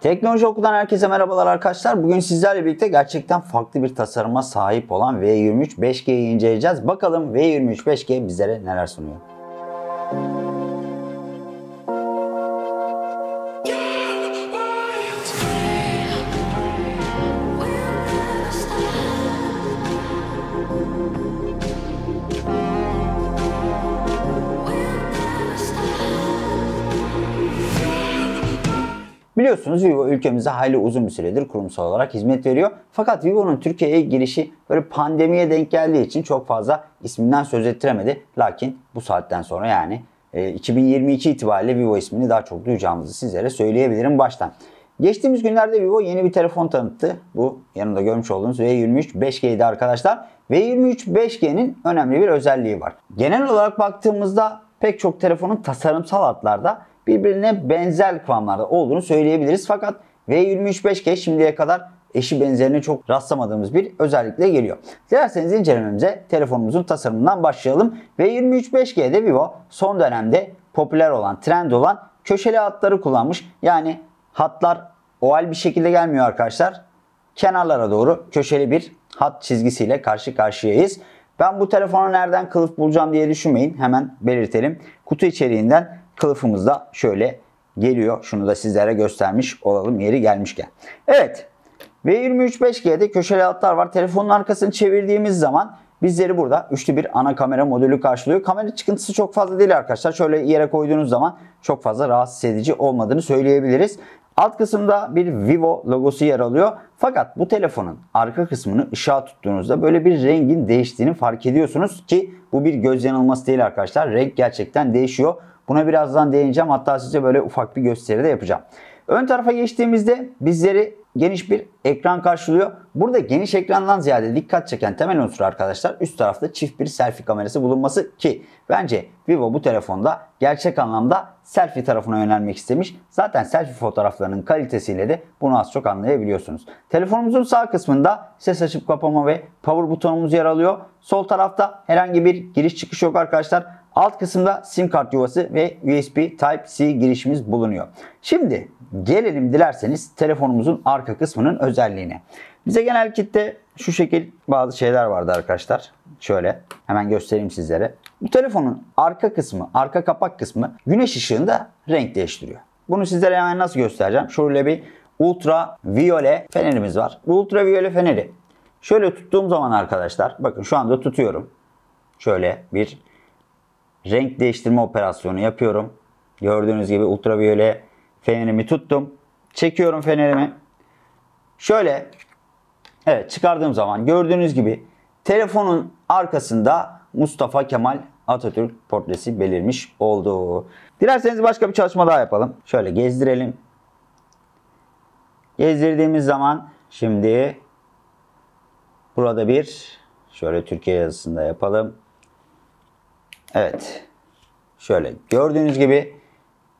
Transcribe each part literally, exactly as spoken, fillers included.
Teknoloji Okulu'dan herkese merhabalar arkadaşlar. Bugün sizlerle birlikte gerçekten farklı bir tasarıma sahip olan V yirmi üç beş G'yi inceleyeceğiz. Bakalım V yirmi üç beş G bizlere neler sunuyor. Biliyorsunuz Vivo ülkemize hayli uzun bir süredir kurumsal olarak hizmet veriyor. Fakat Vivo'nun Türkiye'ye girişi böyle pandemiye denk geldiği için çok fazla isminden söz ettiremedi. Lakin bu saatten sonra yani iki bin yirmi iki itibariyle Vivo ismini daha çok duyacağımızı sizlere söyleyebilirim baştan. Geçtiğimiz günlerde Vivo yeni bir telefon tanıttı. Bu yanımda görmüş olduğunuz V yirmi üç beş G'ydi arkadaşlar. V yirmi üç beş G'nin önemli bir özelliği var. Genel olarak baktığımızda pek çok telefonun tasarımsal hatlarda birbirine benzer kıvamlarda olduğunu söyleyebiliriz. Fakat V yirmi üç beş G şimdiye kadar eşi benzerine çok rastlamadığımız bir özellikle geliyor. Dilerseniz incelememize telefonumuzun tasarımından başlayalım. V yirmi üç beş G'de Vivo son dönemde popüler olan, trend olan köşeli hatları kullanmış. Yani hatlar oval bir şekilde gelmiyor arkadaşlar. Kenarlara doğru köşeli bir hat çizgisiyle karşı karşıyayız. Ben bu telefonu nereden kılıf bulacağım diye düşünmeyin. Hemen belirtelim. Kutu içeriğinden kılıfımız da şöyle geliyor. Şunu da sizlere göstermiş olalım yeri gelmişken. Evet. V yirmi üç beş G'de köşeli hatlar var. Telefonun arkasını çevirdiğimiz zaman bizleri burada üçlü bir ana kamera modülü karşılıyor. Kamera çıkıntısı çok fazla değil arkadaşlar. Şöyle yere koyduğunuz zaman çok fazla rahatsız edici olmadığını söyleyebiliriz. Alt kısımda bir Vivo logosu yer alıyor. Fakat bu telefonun arka kısmını ışığa tuttuğunuzda böyle bir rengin değiştiğini fark ediyorsunuz ki bu bir göz yanılması değil arkadaşlar. Renk gerçekten değişiyor. Buna birazdan değineceğim. Hatta size böyle ufak bir gösteri de yapacağım. Ön tarafa geçtiğimizde bizleri geniş bir ekran karşılıyor. Burada geniş ekrandan ziyade dikkat çeken temel unsur arkadaşlar üst tarafta çift bir selfie kamerası bulunması ki bence Vivo bu telefonda gerçek anlamda selfie tarafına yönelmek istemiş. Zaten selfie fotoğraflarının kalitesiyle de bunu az çok anlayabiliyorsunuz. Telefonumuzun sağ kısmında ses açıp kapama ve power butonumuz yer alıyor. Sol tarafta herhangi bir giriş çıkış yok arkadaşlar. Alt kısımda sim kart yuvası ve U S B Type-C girişimiz bulunuyor. Şimdi gelelim dilerseniz telefonumuzun arka kısmının özelliğine. Bize genellikle şu şekil bazı şeyler vardı arkadaşlar. Şöyle hemen göstereyim sizlere. Bu telefonun arka kısmı, arka kapak kısmı güneş ışığında renk değiştiriyor. Bunu sizlere hemen nasıl göstereceğim? Şöyle bir ultraviyole fenerimiz var. Bu ultraviyole feneri şöyle tuttuğum zaman arkadaşlar bakın şu anda tutuyorum. Şöyle bir renk değiştirme operasyonu yapıyorum. Gördüğünüz gibi ultraviyole fenerimi tuttum. Çekiyorum fenerimi. Şöyle evet çıkardığım zaman gördüğünüz gibi telefonun arkasında Mustafa Kemal Atatürk portresi belirmiş oldu. Dilerseniz başka bir çalışma daha yapalım. Şöyle gezdirelim. Gezdirdiğimiz zaman şimdi burada bir şöyle Türkiye yazısında yapalım. Evet. Şöyle gördüğünüz gibi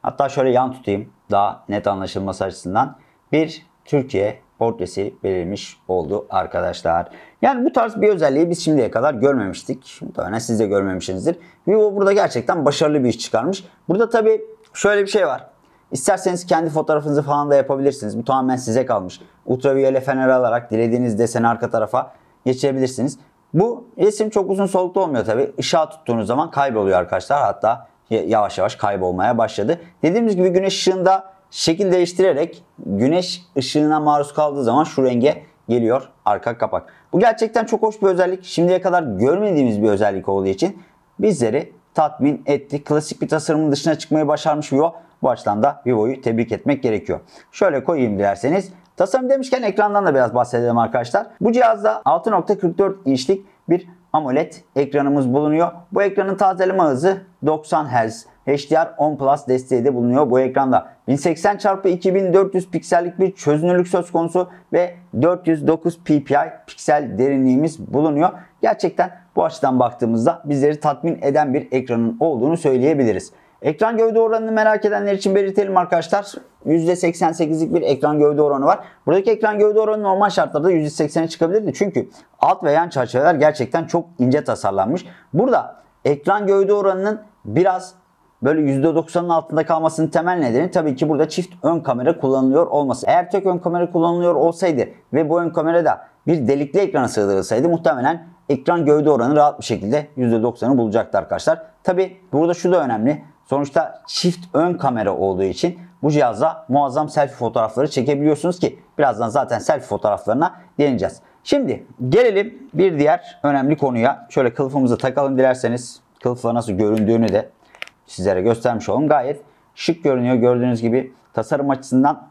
hatta şöyle yan tutayım daha net anlaşılması açısından bir Türkiye portresi belirmiş oldu arkadaşlar. Yani bu tarz bir özelliği biz şimdiye kadar görmemiştik. Muhtemelen siz de görmemişsinizdir. Vivo burada gerçekten başarılı bir iş çıkarmış. Burada tabii şöyle bir şey var. İsterseniz kendi fotoğrafınızı falan da yapabilirsiniz. Bu tamamen size kalmış. Ultraviyole fener alarak dilediğiniz deseni arka tarafa geçirebilirsiniz. Bu resim çok uzun soluklu olmuyor tabi. Işığa tuttuğunuz zaman kayboluyor arkadaşlar. Hatta yavaş yavaş kaybolmaya başladı. Dediğimiz gibi güneş ışığında şekil değiştirerek güneş ışığına maruz kaldığı zaman şu renge geliyor arka kapak. Bu gerçekten çok hoş bir özellik. Şimdiye kadar görmediğimiz bir özellik olduğu için bizleri tatmin etti. Klasik bir tasarımın dışına çıkmayı başarmış Vivo. Bu açıdan da Vivo'yu tebrik etmek gerekiyor. Şöyle koyayım dilerseniz. Tasarım demişken ekrandan da biraz bahsedelim arkadaşlar. Bu cihazda altı nokta kırk dört inçlik bir AMOLED ekranımız bulunuyor. Bu ekranın tazeleme hızı doksan hertz. H D R on Plus desteği de bulunuyor bu ekranda. bin seksen çarpı iki bin dört yüz piksellik bir çözünürlük söz konusu ve dört yüz dokuz p p i piksel derinliğimiz bulunuyor. Gerçekten bu açıdan baktığımızda bizleri tatmin eden bir ekranın olduğunu söyleyebiliriz. Ekran gövde oranını merak edenler için belirtelim arkadaşlar. yüzde seksen sekizlik bir ekran gövde oranı var. Buradaki ekran gövde oranı normal şartlarda yüzde seksene çıkabilirdi. Çünkü alt ve yan çerçeveler gerçekten çok ince tasarlanmış. Burada ekran gövde oranının biraz böyle yüzde doksanın altında kalmasının temel nedeni tabii ki burada çift ön kamera kullanılıyor olması. Eğer tek ön kamera kullanılıyor olsaydı ve bu ön kamerada bir delikli ekrana sığdırılsaydı muhtemelen ekran gövde oranı rahat bir şekilde yüzde doksanı bulacaktı arkadaşlar. Tabii burada şu da önemli. Sonuçta çift ön kamera olduğu için bu cihazla muazzam selfie fotoğrafları çekebiliyorsunuz ki birazdan zaten selfie fotoğraflarına değineceğiz. Şimdi gelelim bir diğer önemli konuya. Şöyle kılıfımızı takalım dilerseniz. Kılıfla nasıl göründüğünü de sizlere göstermiş olalım. Gayet şık görünüyor. Gördüğünüz gibi tasarım açısından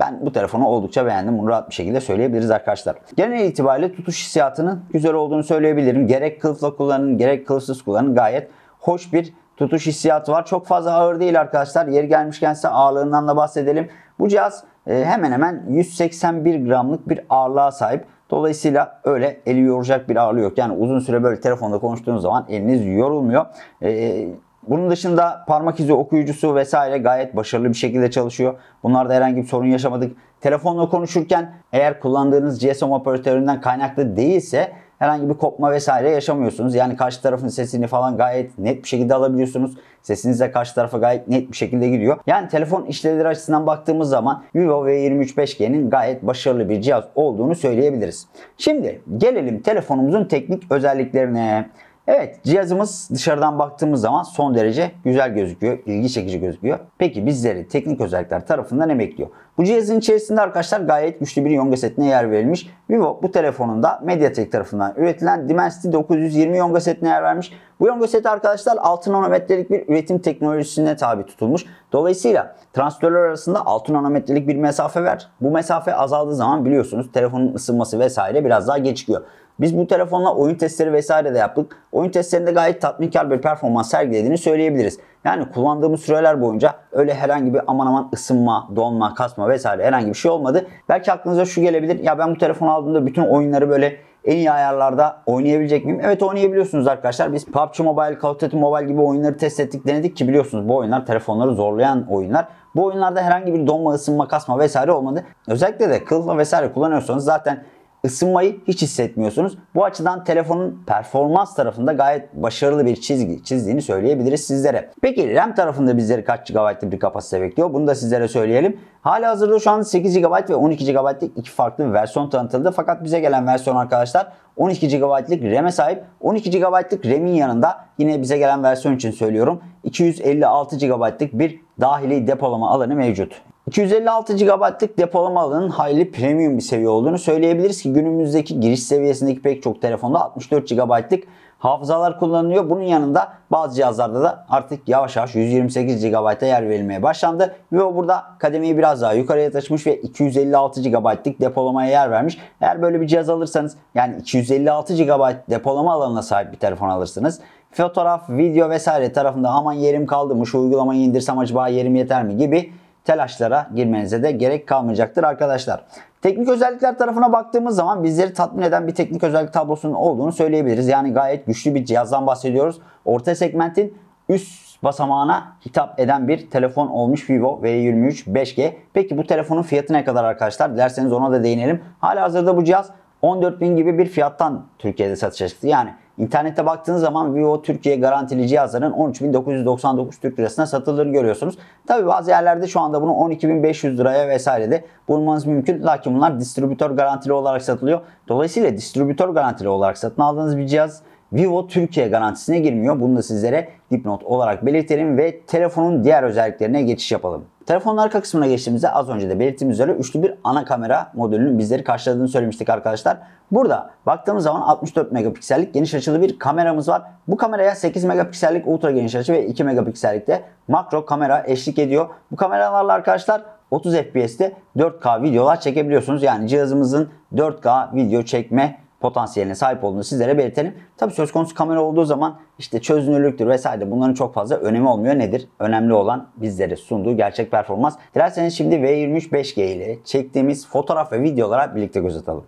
ben bu telefonu oldukça beğendim. Bunu rahat bir şekilde söyleyebiliriz arkadaşlar. Genel itibariyle tutuş hissiyatının güzel olduğunu söyleyebilirim. Gerek kılıfla kullanın, gerek kılıfsız kullanın. Gayet hoş bir tutuş hissiyatı var. Çok fazla ağır değil arkadaşlar. Yeri gelmişken size ağırlığından da bahsedelim. Bu cihaz hemen hemen yüz seksen bir gramlık bir ağırlığa sahip. Dolayısıyla öyle eli yoracak bir ağırlığı yok. Yani uzun süre böyle telefonda konuştuğunuz zaman eliniz yorulmuyor. Ee, bunun dışında parmak izi okuyucusu vesaire gayet başarılı bir şekilde çalışıyor. Bunlarda herhangi bir sorun yaşamadık. Telefonla konuşurken eğer kullandığınız G S M operatöründen kaynaklı değilse herhangi bir kopma vesaire yaşamıyorsunuz. Yani karşı tarafın sesini falan gayet net bir şekilde alabiliyorsunuz. Sesiniz de karşı tarafa gayet net bir şekilde gidiyor. Yani telefon işlevleri açısından baktığımız zaman Vivo V yirmi üç beş G'nin gayet başarılı bir cihaz olduğunu söyleyebiliriz. Şimdi gelelim telefonumuzun teknik özelliklerine. Evet, cihazımız dışarıdan baktığımız zaman son derece güzel gözüküyor, ilgi çekici gözüküyor. Peki bizleri teknik özellikler tarafından ne bekliyor? Bu cihazın içerisinde arkadaşlar gayet güçlü bir yonga setine yer verilmiş. Vivo bu telefonunda MediaTek tarafından üretilen Dimensity dokuz yüz yirmi yonga setine yer vermiş. Bu yonga seti arkadaşlar altı nanometrelik bir üretim teknolojisine tabi tutulmuş. Dolayısıyla transistörler arasında altı nanometrelik bir mesafe var. Bu mesafe azaldığı zaman biliyorsunuz telefonun ısınması vesaire biraz daha gecikiyor. Biz bu telefonla oyun testleri vesaire de yaptık. Oyun testlerinde gayet tatminkar bir performans sergilediğini söyleyebiliriz. Yani kullandığımız süreler boyunca öyle herhangi bir aman aman ısınma, donma, kasma vesaire herhangi bir şey olmadı. Belki aklınıza şu gelebilir. Ya ben bu telefonu aldığımda bütün oyunları böyle en iyi ayarlarda oynayabilecek miyim? Evet, oynayabiliyorsunuz arkadaşlar. Biz P U B G Mobile, Call of Duty Mobile gibi oyunları test ettik, denedik ki biliyorsunuz bu oyunlar telefonları zorlayan oyunlar. Bu oyunlarda herhangi bir donma, ısınma, kasma vesaire olmadı. Özellikle de kılıfla vesaire kullanıyorsanız zaten ısınmayı hiç hissetmiyorsunuz. Bu açıdan telefonun performans tarafında gayet başarılı bir çizgi çizdiğini söyleyebiliriz sizlere. Peki RAM tarafında bizleri kaç gigabaytlık bir kapasite bekliyor? Bunu da sizlere söyleyelim. Hali hazırda şu an sekiz gigabayt ve on iki gigabaytlık iki farklı versiyon tanıtıldı. Fakat bize gelen versiyon arkadaşlar on iki gigabaytlık RAM'e sahip. on iki gigabaytlık RAM'in yanında yine bize gelen versiyon için söylüyorum. iki yüz elli altı gigabaytlık bir dahili depolama alanı mevcut. iki yüz elli altı gigabaytlık depolama alanının hayli premium bir seviye olduğunu söyleyebiliriz ki günümüzdeki giriş seviyesindeki pek çok telefonda altmış dört gigabaytlık hafızalar kullanılıyor. Bunun yanında bazı cihazlarda da artık yavaş yavaş yüz yirmi sekiz gigabayta yer verilmeye başlandı. Ve burada kademeyi biraz daha yukarıya taşımış ve iki yüz elli altı gigabaytlık depolamaya yer vermiş. Eğer böyle bir cihaz alırsanız, yani iki yüz elli altı gigabayt depolama alanına sahip bir telefon alırsınız. Fotoğraf, video vesaire tarafında aman yerim kaldı mı, şu uygulamayı indirsem acaba yerim yeter mi gibi telaşlara girmenize de gerek kalmayacaktır arkadaşlar. Teknik özellikler tarafına baktığımız zaman bizleri tatmin eden bir teknik özellik tablosunun olduğunu söyleyebiliriz. Yani gayet güçlü bir cihazdan bahsediyoruz. Orta segmentin üst basamağına hitap eden bir telefon olmuş Vivo V yirmi üç beş G. Peki bu telefonun fiyatı ne kadar arkadaşlar? Dilerseniz ona da değinelim. Halihazırda bu cihaz on dört bin gibi bir fiyattan Türkiye'de satışa çıktı. Yani İnternette baktığınız zaman Vivo Türkiye garantili cihazların on üç bin dokuz yüz doksan dokuz Türk lirasına satıldığını görüyorsunuz. Tabi bazı yerlerde şu anda bunu on iki bin beş yüz liraya vesaire de bulmanız mümkün. Lakin bunlar distribütör garantili olarak satılıyor. Dolayısıyla distribütör garantili olarak satın aldığınız bir cihaz Vivo Türkiye garantisine girmiyor. Bunu da sizlere dipnot olarak belirtelim ve telefonun diğer özelliklerine geçiş yapalım. Telefonun arka kısmına geçtiğimizde az önce de belirttiğimiz üzere üçlü bir ana kamera modülünün bizleri karşıladığını söylemiştik arkadaşlar. Burada baktığımız zaman altmış dört megapiksellik geniş açılı bir kameramız var. Bu kameraya sekiz megapiksellik ultra geniş açı ve iki megapiksellik de makro kamera eşlik ediyor. Bu kameralarla arkadaşlar otuz F P S'te dört K videolar çekebiliyorsunuz. Yani cihazımızın dört K video çekme potansiyeline sahip olduğunu sizlere belirtelim. Tabii söz konusu kamera olduğu zaman işte çözünürlüktür vesaire bunların çok fazla önemi olmuyor. Nedir? Önemli olan bizlere sunduğu gerçek performans. Dilerseniz şimdi V yirmi üç beş G ile çektiğimiz fotoğraf ve videolara birlikte göz atalım.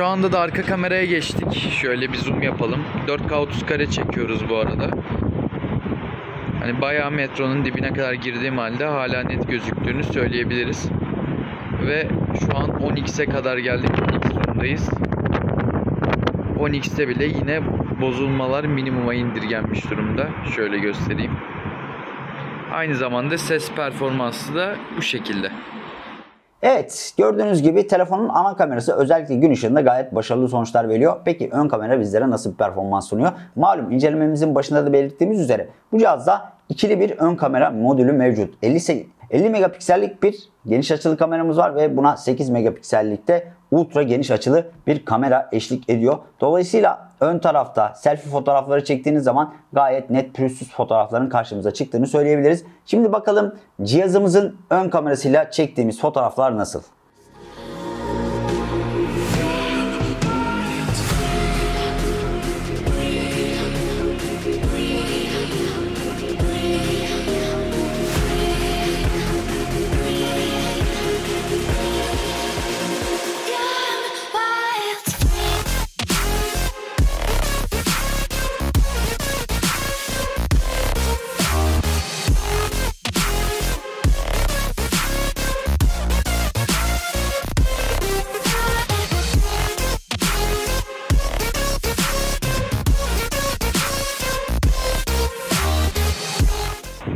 Şu anda da arka kameraya geçtik. Şöyle bir zoom yapalım. dört K otuz kare çekiyoruz bu arada. Hani bayağı metronun dibine kadar girdiğim halde hala net gözüktüğünü söyleyebiliriz. Ve şu an on X'e kadar geldik. on X zoom'dayız. on X'te bile yine bozulmalar minimuma indirgenmiş durumda. Şöyle göstereyim. Aynı zamanda ses performansı da bu şekilde. Evet, gördüğünüz gibi telefonun ana kamerası özellikle gün ışığında gayet başarılı sonuçlar veriyor. Peki ön kamera bizlere nasıl bir performans sunuyor? Malum incelememizin başında da belirttiğimiz üzere bu cihazda ikili bir ön kamera modülü mevcut. elli megapiksellik bir geniş açılı kameramız var ve buna sekiz megapiksellikte ultra geniş açılı bir kamera eşlik ediyor. Dolayısıyla ön tarafta selfie fotoğrafları çektiğiniz zaman gayet net pürüzsüz fotoğrafların karşımıza çıktığını söyleyebiliriz. Şimdi bakalım cihazımızın ön kamerasıyla çektiğimiz fotoğraflar nasıl?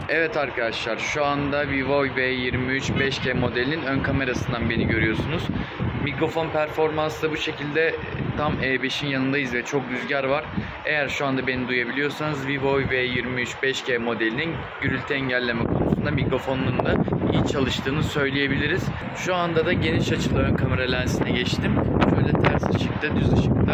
Evet arkadaşlar, şu anda Vivo V yirmi üç beş G modelinin ön kamerasından beni görüyorsunuz. Mikrofon performansı da bu şekilde, tam E beşin yanındayız ve çok rüzgar var. Eğer şu anda beni duyabiliyorsanız Vivo V yirmi üç beş G modelinin gürültü engelleme konusunda mikrofonunun da iyi çalıştığını söyleyebiliriz. Şu anda da geniş açılı ön kamera lensine geçtim. Şöyle ters ışıkta, düz ışıkta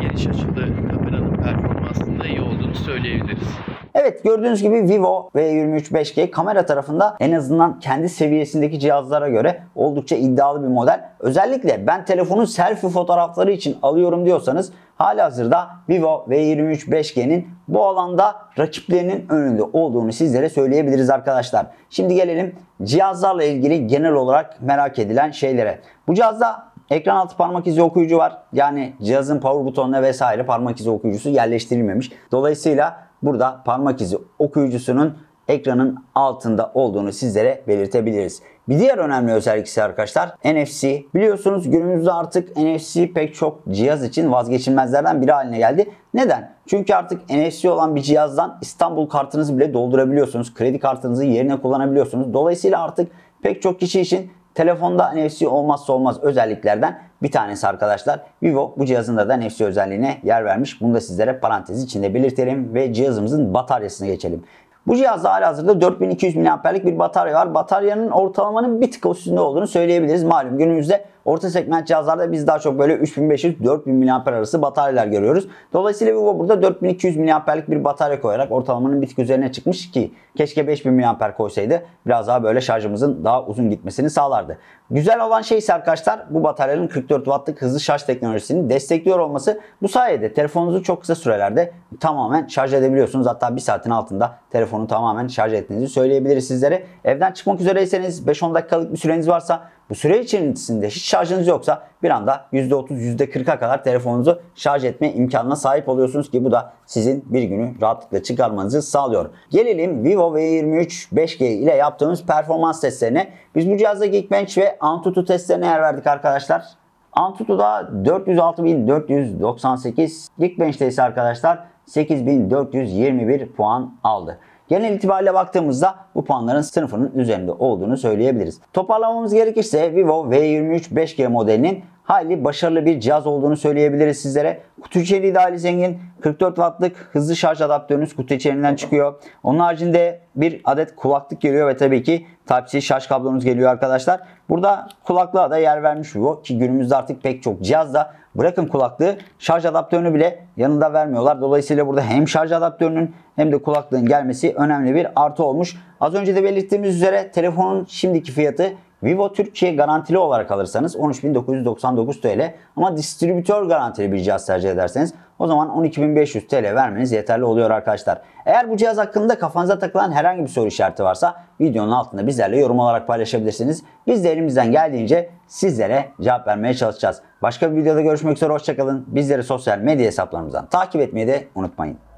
geniş açılı kameranın performansında iyi olduğunu söyleyebiliriz. Evet, gördüğünüz gibi Vivo V yirmi üç beş G kamera tarafında en azından kendi seviyesindeki cihazlara göre oldukça iddialı bir model. Özellikle ben telefonun selfie fotoğrafları için alıyorum diyorsanız halihazırda Vivo V yirmi üç beş G'nin bu alanda rakiplerinin önünde olduğunu sizlere söyleyebiliriz arkadaşlar. Şimdi gelelim cihazlarla ilgili genel olarak merak edilen şeylere. Bu cihazda ekran altı parmak izi okuyucu var. Yani cihazın power butonuna vesaire parmak izi okuyucusu yerleştirilmemiş. Dolayısıyla burada parmak izi okuyucusunun ekranın altında olduğunu sizlere belirtebiliriz. Bir diğer önemli özellik ise arkadaşlar N F C. Biliyorsunuz günümüzde artık N F C pek çok cihaz için vazgeçilmezlerden biri haline geldi. Neden? Çünkü artık N F C olan bir cihazdan İstanbul kartınızı bile doldurabiliyorsunuz. Kredi kartınızı yerine kullanabiliyorsunuz. Dolayısıyla artık pek çok kişi için telefonda N F C olmazsa olmaz özelliklerden bir tanesi arkadaşlar. Vivo bu cihazında da N F C özelliğine yer vermiş. Bunu da sizlere parantez içinde belirtelim ve cihazımızın bataryasına geçelim. Bu cihazda halihazırda dört bin iki yüz mAh'lik bir batarya var. Bataryanın ortalamanın bir tık üstünde olduğunu söyleyebiliriz. Malum günümüzde orta segment cihazlarda biz daha çok böyle üç bin beş yüz dört bin mAh arası bataryalar görüyoruz. Dolayısıyla Vivo burada dört bin iki yüz mAh'lik bir batarya koyarak ortalamanın bir tık üzerine çıkmış ki keşke beş bin mAh koysaydı, biraz daha böyle şarjımızın daha uzun gitmesini sağlardı. Güzel olan şey ise arkadaşlar bu bataryanın kırk dört wattlık hızlı şarj teknolojisini destekliyor olması. Bu sayede telefonunuzu çok kısa sürelerde tamamen şarj edebiliyorsunuz. Hatta bir saatin altında telefonu tamamen şarj ettiğinizi söyleyebiliriz sizlere. Evden çıkmak üzereyseniz beş on dakikalık bir süreniz varsa, bu süre içerisinde hiç şarjınız yoksa bir anda yüzde otuz yüzde kırk'a kadar telefonunuzu şarj etme imkanına sahip oluyorsunuz ki bu da sizin bir günü rahatlıkla çıkarmanızı sağlıyor. Gelelim Vivo V yirmi üç beş G ile yaptığımız performans testlerine. Biz bu cihazda Geekbench ve Antutu testlerine yer verdik arkadaşlar. Antutu'da dört yüz altı bin dört yüz doksan sekiz, Geekbench'te ise arkadaşlar sekiz bin dört yüz yirmi bir puan aldı. Genel itibariyle baktığımızda bu puanların sınıfının üzerinde olduğunu söyleyebiliriz. Toparlamamız gerekirse Vivo V yirmi üç beş G modelinin hayli başarılı bir cihaz olduğunu söyleyebiliriz sizlere. Kutu içeriği de hayli zengin. kırk dört wattlık hızlı şarj adaptörünüz kutu içeriğinden çıkıyor. Onun haricinde bir adet kulaklık geliyor ve tabii ki Type-C şarj kablonuz geliyor arkadaşlar. Burada kulaklığa da yer vermiş Vivo ki günümüzde artık pek çok cihazda bırakın kulaklığı, şarj adaptörünü bile yanında vermiyorlar. Dolayısıyla burada hem şarj adaptörünün hem de kulaklığın gelmesi önemli bir artı olmuş. Az önce de belirttiğimiz üzere telefonun şimdiki fiyatı Vivo Türkiye garantili olarak alırsanız on üç bin dokuz yüz doksan dokuz Türk lirası ama distribütör garantili bir cihaz tercih ederseniz o zaman on iki bin beş yüz Türk lirası vermeniz yeterli oluyor arkadaşlar. Eğer bu cihaz hakkında kafanıza takılan herhangi bir soru işareti varsa videonun altında bizlerle yorum olarak paylaşabilirsiniz. Biz de elimizden geldiğince sizlere cevap vermeye çalışacağız. Başka bir videoda görüşmek üzere, hoşçakalın. Bizleri sosyal medya hesaplarımızdan takip etmeyi de unutmayın.